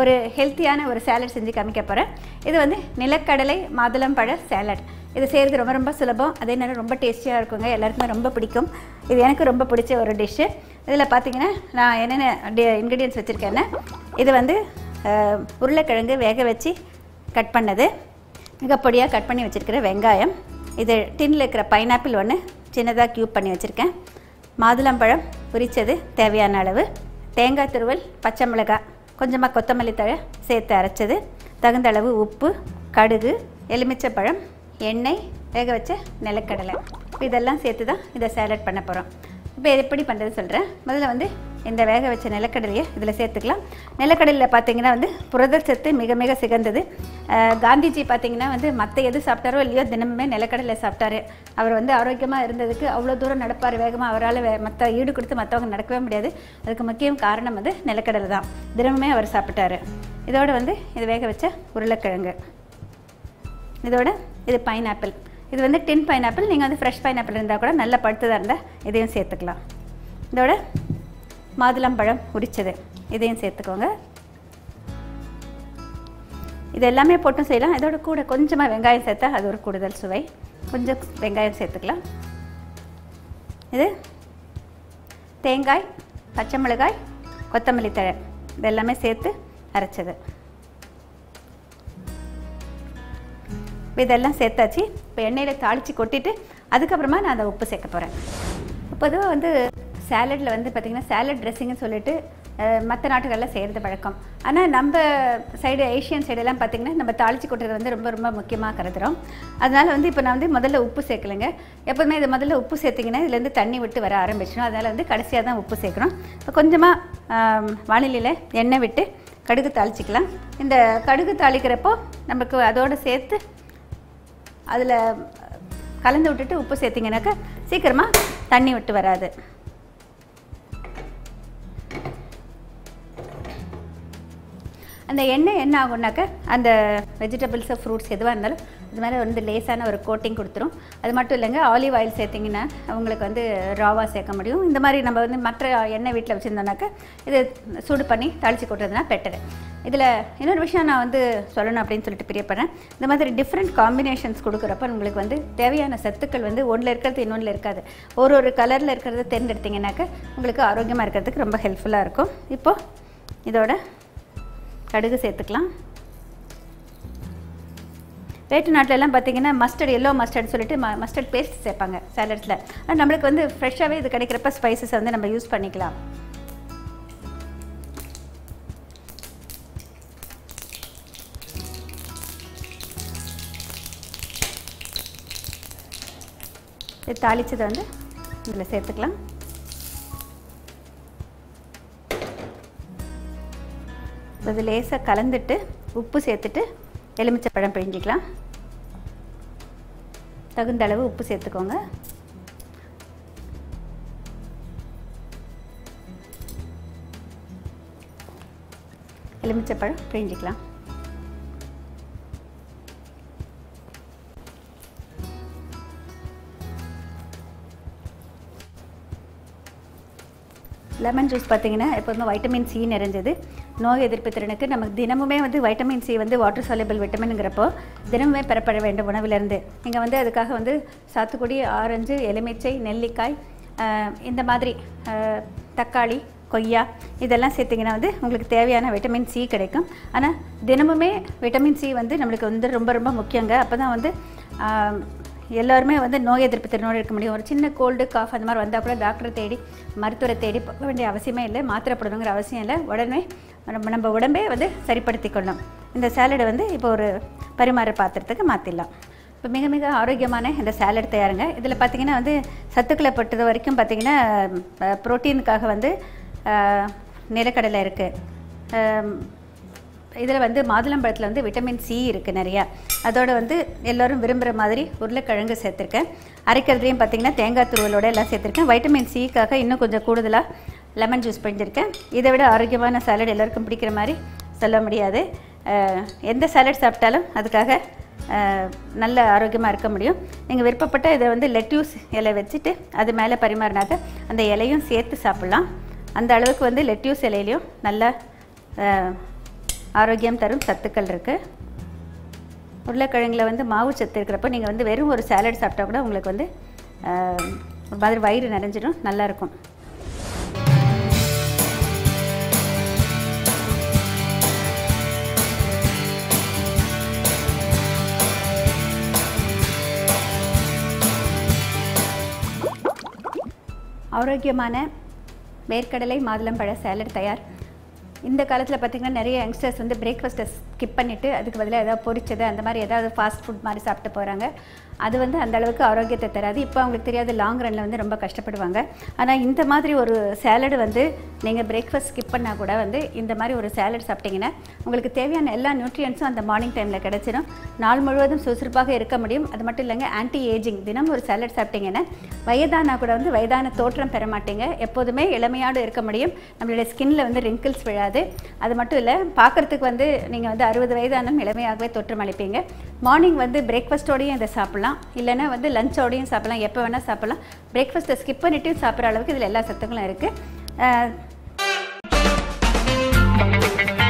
ஒரு ஹெல்த்தியான ஒரு சாலட் செஞ்சு காமிக்க போறேன். இது வந்து நிலக்கடலை மாதுளம்பழ சாலட். இது செய்கிறது ரொம்ப ரொம்ப சுலபம், அதே நேரம் ரொம்ப டேஸ்டியாக இருக்குங்க, எல்லாருக்குமே ரொம்ப பிடிக்கும். இது எனக்கு ரொம்ப பிடிச்ச ஒரு டிஷ்ஷு. இதில் பார்த்தீங்கன்னா நான் என்னென்ன இன்க்ரீடியன்ட்ஸ் வச்சுருக்கேன்னா, இது வந்து உருளைக்கிழங்கு வேக வச்சு கட் பண்ணது, மிகப்பொடியாக கட் பண்ணி வச்சுருக்கிற வெங்காயம், இது டின்னில் இருக்கிற பைனாப்பிள் ஒன்று சின்னதாக க்யூப் பண்ணி வச்சுருக்கேன், மாதுளம்பழம் உரித்தது தேவையான அளவு, தேங்காய் துருவல், பச்சை மிளகாய், கொஞ்சமாக கொத்தமல்லி தழை சேர்த்து அரைச்சது, தகுந்த அளவு உப்பு, கடுகு, எலுமிச்சைப்பழம், எண்ணெய், வேக வச்ச நிலக்கடலை, இதெல்லாம் சேர்த்து தான் இதை சேலட் பண்ண போகிறோம். இப்போ எப்படி பண்ணுறது சொல்கிறேன். முதல்ல வந்து இந்த வேக வச்ச நிலக்கடலையை இதில் சேர்த்துக்கலாம். நிலக்கடலையில் பார்த்திங்கன்னா வந்து புரதச்சத்து மிக மிக சிறந்தது. காந்திஜி பார்த்திங்கன்னா வந்து மற்ற எது சாப்பிட்டாரோ இல்லையோ தினமுமே நிலக்கடலை சாப்பிட்டாரு. அவர் வந்து ஆரோக்கியமாக இருந்ததுக்கு அவ்வளோ தூரம் நடப்பார் வேகமாக, அவரால் மற்ற ஈடு கொடுத்து மற்றவங்க நடக்கவே முடியாது. அதுக்கு முக்கியம் காரணம் வந்து நிலக்கடலை தான், தினமுமே அவர் சாப்பிட்டாரு. இதோடு வந்து இது வேக வச்ச உருளைக்கிழங்கு, இதோட இது பைனாப்பிள், இது வந்து டின் பைனாப்பிள், நீங்கள் வந்து ஃப்ரெஷ் பைனாப்பிள் இருந்தால் கூட நல்லா பழுத்ததாக இருந்தால் இதையும் சேர்த்துக்கலாம். இதோட மாதுளம்பழம் உரித்தது, இதையும் சேர்த்துக்கோங்க. இது எல்லாமே போட்டும் செய்யலாம். இதோட கூட கொஞ்சமாக வெங்காயம் சேர்த்தா அது ஒரு கூடுதல் சுவை, கொஞ்சம் வெங்காயம் சேர்த்துக்கலாம். இது தேங்காய், பச்சை மிளகாய், கொத்தமல்லி தழை, இது எல்லாமே சேர்த்து அரைச்சது. இதெல்லாம் சேர்த்தாச்சு. இப்போ எண்ணெயில் தாளித்து கொட்டிட்டு அதுக்கப்புறமா நான் அதை உப்பு சேர்க்க போகிறேன். பொதுவாக வந்து சேலடில் வந்து பார்த்திங்கன்னா சேலட் ட்ரெஸ்ஸிங்னு சொல்லிட்டு மற்ற நாட்டுகளில் செய்கிறது பழக்கம். ஆனால் நம்ம சைடு, ஏஷியன் சைடெல்லாம் பார்த்திங்கன்னா நம்ம தாளித்து கொட்டுறது வந்து ரொம்ப ரொம்ப முக்கியமாக கருதுகிறோம். அதனால் வந்து இப்போ நான் வந்து முதல்ல உப்பு சேர்க்கலைங்க. எப்போதுமே இது முதல்ல உப்பு சேர்த்திங்கன்னா இதுலேருந்து தண்ணி விட்டு வர ஆரம்பிச்சிடும். அதனால் வந்து கடைசியாக தான் உப்பு சேர்க்கணும். இப்போ கொஞ்சமாக வானிலையில் எண்ணெய் விட்டு கடுகு தாளிச்சிக்கலாம். இந்த கடுகு தாளிக்கிறப்போ நமக்கு அதோடு சேர்த்து அதில் கலந்து விட்டுட்டு உப்பு சேர்த்திங்கனாக்கா சீக்கிரமாக தண்ணி விட்டு வராது. அந்த எண்ணெய் என்ன ஆகும்னாக்கா அந்த வெஜிடபிள்ஸு, ஃப்ரூட்ஸ் எதுவாக இருந்தாலும் இது மாதிரி வந்து லேசான ஒரு கோட்டிங் கொடுத்துரும். அது மட்டும் இல்லைங்க, ஆலிவ் ஆயில் சேர்த்திங்கன்னா அவங்களுக்கு வந்து ராவாக சேர்க்க முடியும். இந்த மாதிரி நம்ம வந்து மற்ற எண்ணெய் வீட்டில் வச்சுருந்தோம்னாக்கா இது சூடு பண்ணி தாளித்து கொட்டுறதுனா பெட்டரு. இதில் இன்னொரு விஷயம் நான் வந்து சொல்லணும் அப்படின்னு சொல்லிட்டு பிரியப்படுறேன். இந்த மாதிரி டிஃப்ரெண்ட் காம்பினேஷன்ஸ் கொடுக்குறப்ப உங்களுக்கு வந்து தேவையான சத்துக்கள் வந்து ஒன்றில் இருக்கிறது இன்னொன்றில் இருக்காது. ஒரு ஒரு கலரில் இருக்கிறத தேர்ந்தெடுத்திங்கனாக்கா உங்களுக்கு ஆரோக்கியமாக இருக்கிறதுக்கு ரொம்ப ஹெல்ப்ஃபுல்லாக இருக்கும். இப்போது இதோட கடுகு சேர்த்துக்கலாம். வேற்று நாட்டிலெல்லாம் பார்த்திங்கன்னா மஸ்டர்ட், எல்லோ மஸ்டர்ட்னு சொல்லிட்டு மஸ்டர்ட் பேஸ்ட் சேர்ப்பாங்க சாலட்ஸில். ஆனால் நம்மளுக்கு வந்து ஃப்ரெஷ்ஷாகவே இது கிடைக்கிறப்ப ஸ்பைசஸ் வந்து நம்ம யூஸ் பண்ணிக்கலாம். இது தாளித்ததை வந்து இதில் சேர்த்துக்கலாம். அது லேசாக கலந்துட்டு உப்பு சேர்த்துட்டு எலுமிச்சைப்பழம் பிழிஞ்சிக்கலாம். தகுந்த அளவு உப்பு சேர்த்துக்கோங்க. எலுமிச்சைப்பழம் பிழிஞ்சிக்கலாம். லெமன் ஜூஸ் பார்த்திங்கன்னா எப்போதுமே வைட்டமின் சி நிறைஞ்சது. நோய் எதிர்ப்பு திறனுக்கு நமக்கு தினமுமே வந்து வைட்டமின் சி வந்து வாட்டர் சால்யூபிள் விட்டமின்ங்கிறப்போ தினமுமே பெறப்பட வேண்டும் உணவிலிருந்து. நீங்கள் வந்து அதுக்காக வந்து சாத்துக்குடி, ஆரஞ்சு, எலுமிச்சை, நெல்லிக்காய், இந்த மாதிரி தக்காளி, கொய்யா, இதெல்லாம் சேர்த்திங்கன்னா வந்து உங்களுக்கு தேவையான வைட்டமின் சி கிடைக்கும். ஆனால் தினமுமே வைட்டமின் சி வந்து நம்மளுக்கு வந்து ரொம்ப ரொம்ப முக்கியங்க. அப்போ தான் வந்து எல்லோருமே வந்து நோய் எதிர்ப்பு திறனோடு இருக்க முடியும். ஒரு சின்ன கோல்டு, காஃப் அந்த மாதிரி வந்தால் கூட டாக்டரை தேடி மருத்துவரை தேடி போக வேண்டிய அவசியமே இல்லை, மாத்திரை போடணுங்கிற அவசியம் இல்லை. உடனே நம்ம உடம்பே வந்து சரிப்படுத்தி கொள்ளும். இந்த சாலடை வந்து இப்போ ஒரு பரிமாற பாத்திரத்துக்கு மாற்றிடலாம். இப்போ மிக மிக ஆரோக்கியமான இந்த சாலட் தயாருங்க. இதில் பார்த்திங்கன்னா வந்து சத்துக்களை பொறுத்தது வரைக்கும் பார்த்திங்கன்னா ப்ரோட்டீனுக்காக வந்து நிலக்கடலை இருக்குது. இதில் வந்து மாதுளம்பழத்தில் வந்து விட்டமின் சி இருக்குது நிறையா. அதோடு வந்து எல்லோரும் விரும்புகிற மாதிரி உருளைக்கிழங்கு சேர்த்துருக்கேன். அரைக்கிறதுலேயும் பார்த்திங்கன்னா தேங்காய் துருவலோடு எல்லாம் சேர்த்துருக்கேன். வைட்டமின் சிக்காக இன்னும் கொஞ்சம் கூடுதலாக லெமன் ஜூஸ் பிடிஞ்சிருக்கேன். இதை விட ஆரோக்கியமான சாலட் எல்லாருக்கும் பிடிக்கிற மாதிரி சொல்ல முடியாது. எந்த சாலட் சாப்பிட்டாலும் அதுக்காக நல்ல ஆரோக்கியமாக இருக்க முடியும். நீங்கள் விருப்பப்பட்ட இதை வந்து லெட்யூஸ் இலை வச்சுட்டு அது மேலே பரிமாறினாக்க அந்த இலையும் சேர்த்து சாப்பிட்லாம். அந்த அளவுக்கு வந்து லெட்யூஸ் இலையிலையும் நல்லா ஆரோக்கியம் தரும் சத்துக்கள் இருக்குது. உருளைக்கிழங்கில் வந்து மாவு சத்து இருக்கிறப்போ நீங்கள் வந்து வெறும் ஒரு சாலட் சாப்பிட்டா கூட உங்களுக்கு வந்து ஒரு மாதிரி வயிறு நிறைஞ்சிடும், நல்லாயிருக்கும். ஆரோக்கியமான வேர்க்கடலை மாதுளம்பழ சாலட் தயார். இந்த காலத்தில் பார்த்திங்கன்னா நிறைய யங்ஸ்டர்ஸ் வந்து பிரேக்ஃபாஸ்ட்டை ஸ்கிப் பண்ணிவிட்டு அதுக்கு பதிலாக ஏதாவது பொரிச்சது அந்த மாதிரி ஏதாவது ஃபாஸ்ட் ஃபுட் மாதிரி சாப்பிட்டு போகிறாங்க. அது வந்து அந்தளவுக்கு ஆரோக்கியத்தை தராது. இப்போ அவங்களுக்கு தெரியாது, லாங் ரனில் வந்து ரொம்ப கஷ்டப்படுவாங்க. ஆனால் இந்த மாதிரி ஒரு சாலடு வந்து நீங்கள் பிரேக்ஃபாஸ்ட் ஸ்கிப் பண்ணால் கூட வந்து இந்த மாதிரி ஒரு சாலட் சாப்பிட்டிங்கன்னா உங்களுக்கு தேவையான எல்லா நியூட்ரியன்ஸும் அந்த மார்னிங் டைமில் கிடச்சிடும். நாள் முழுவதும் சுறுசுறுப்பாக இருக்க முடியும். அது மட்டும் இல்லைங்க, ஆன்டி ஏஜிங். தினம் ஒரு சாலட் சாப்பிட்டிங்கன்னா வயதானா கூட வந்து வயதான தோற்றம் பெற மாட்டீங்க, எப்போதுமே இளமையோடு இருக்க முடியும். நம்மளுடைய ஸ்கின்னில் வந்து ரிங்கிள்ஸ் விழாது. அது மட்டும் இல்லை, பார்க்குறதுக்கு வந்து நீங்கள் வந்து 60 வயதானும் இளமையாகவே தோற்றம் அளிப்பீங்க. மார்னிங் வந்து பிரேக்ஃபாஸ்ட்டோடையும் இதை சாப்பிட்லாம், இல்லைன்னா வந்து லஞ்சோடையும் சாப்பிட்லாம், எப்போ வேணால் சாப்பிட்லாம். பிரேக்ஃபாஸ்ட்டை ஸ்கிப் பண்ணிவிட்டு சாப்பிட்ற அளவுக்கு இதில் எல்லா சத்துக்களும் இருக்குது.